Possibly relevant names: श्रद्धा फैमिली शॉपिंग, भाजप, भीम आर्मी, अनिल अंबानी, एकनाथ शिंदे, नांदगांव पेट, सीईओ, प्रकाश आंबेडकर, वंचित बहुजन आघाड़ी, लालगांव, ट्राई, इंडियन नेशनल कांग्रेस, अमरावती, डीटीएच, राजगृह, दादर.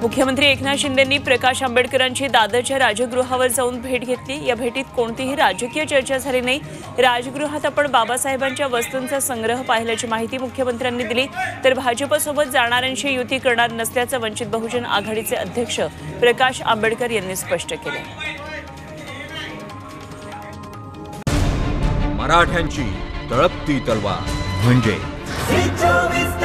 मुख्यमंत्री एकनाथ शिंदेंनी प्रकाश आंबेडकरांची दादरच्या राजगृहावर जाऊन भेट घेतली। या भेटीत कोणतीही राजकीय चर्चा झाली नाही। राजगृहात आपण बाबासाहेबांच्या वस्तूंचा संग्रह पाहिल्याची माहिती मुख्यमंत्र्यांनी दिली। तर भाजपसोबत जाणाऱ्यांशी युती करणार नसल्याचं वंचित बहुजन आघाड़ीचे अध्यक्ष प्रकाश आंबेडकर यांनी स्पष्ट केले। मराठ्यांची तळपती तलवार म्हणजे